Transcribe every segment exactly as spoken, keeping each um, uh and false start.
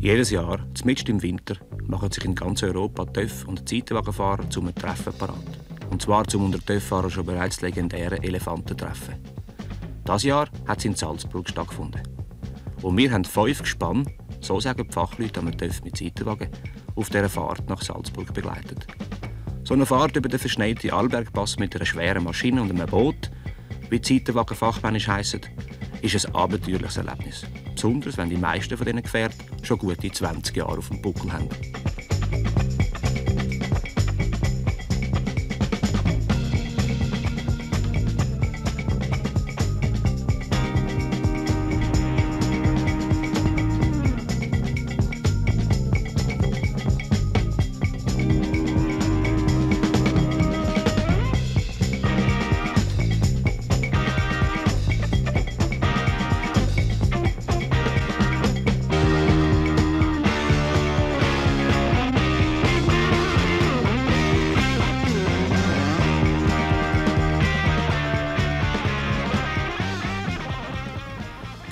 Jedes Jahr, mitten im Winter, machen sich in ganz Europa Töff- und Zeitwagenfahrer zum Treffen parat. Und zwar zum unter Töff-Fahrern schon bereits legendären Elefantentreffen. Das Jahr hat es in Salzburg stattgefunden. Und wir haben fünf Gespann, so sagen die Fachleute, am Töff mit Zeitwagen, auf dieser Fahrt nach Salzburg begleitet. So eine Fahrt über den verschneiten Arlbergpass mit einer schweren Maschine und einem Boot, wie die Zeitwagenfachmännisch heissen, ist ein abenteuerliches Erlebnis. Besonders, wenn die meisten von diesen Gefährten schon gute zwanzig Jahre auf dem Buckel haben.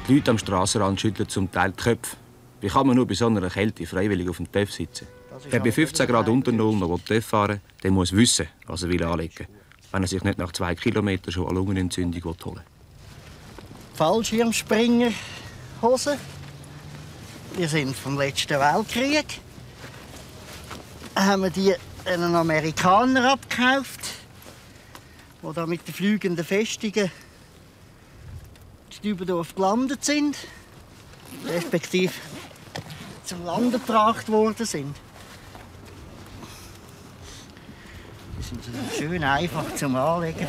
Die Leute am Strassenrand schütteln zum Teil die Köpfe. Wie kann man nur bei so einer Kälte freiwillig auf dem Töff sitzen? Wer bei fünfzehn Grad unter Null noch Töff fahren will, der muss wissen, was er anlegen will, wenn er sich nicht nach zwei Kilometern schon eine Lungenentzündung holen will. Fallschirmspringerhosen. Die sind vom letzten Weltkrieg. Haben wir die einen Amerikaner abgekauft, der da mit den fliegenden Festungen in Dübendorf gelandet sind, respektive zum Land gebracht worden sind. Die sind so schön einfach zum Anlegen.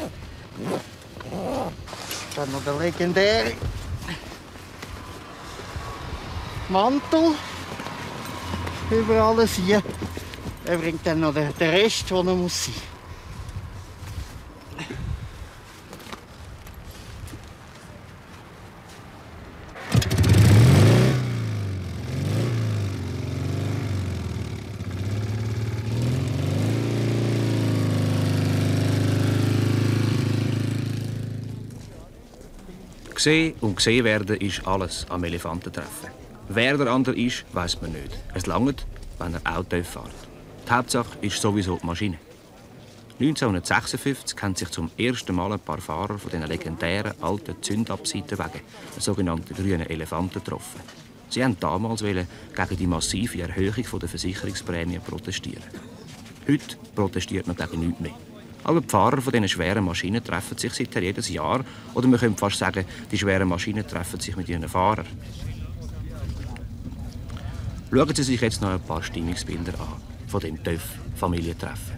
Dann noch der legendäre Mantel über alles hier. Er bringt dann noch den Rest, den er muss sein. Gesehen und gesehen werden ist alles am Elefantentreffen. Wer der andere ist, weiss man nicht. Es langt, wenn er auch Töff fährt. Die Hauptsache ist sowieso die Maschine. neunzehnhundertsechsundfünfzig haben sich zum ersten Mal ein paar Fahrer von den legendären alten Zündabseitenwegen, den sogenannten grünen Elefanten, getroffen. Sie wollten damals gegen die massive Erhöhung der Versicherungsprämien protestieren. Heute protestiert man gegen nichts mehr. Aber die Fahrer von diesen schweren Maschinen treffen sich seither jedes Jahr. Oder man könnte fast sagen, die schweren Maschinen treffen sich mit ihren Fahrern. Schauen Sie sich jetzt noch ein paar Stimmungsbilder an von dem Töff-Familientreffen.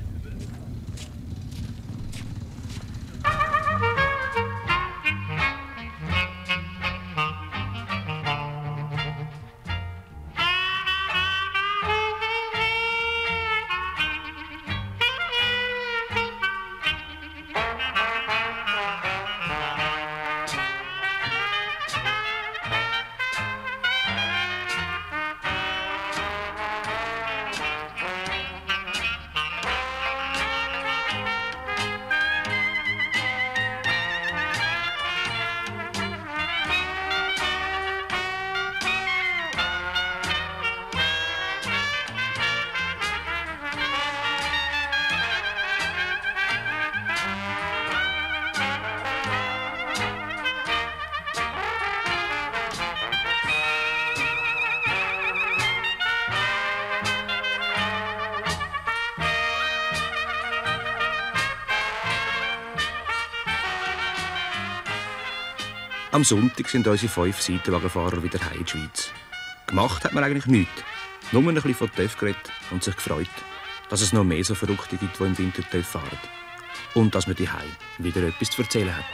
Am Sonntag sind unsere fünf Seitenwagenfahrer wieder heim in die Schweiz. Gemacht hat man eigentlich nichts. Nur ein bisschen von Töff geredet und sich gefreut, dass es noch mehr so Verrückte gibt, die im Winter Töff fahren. Und dass man daheim wieder etwas zu erzählen hat.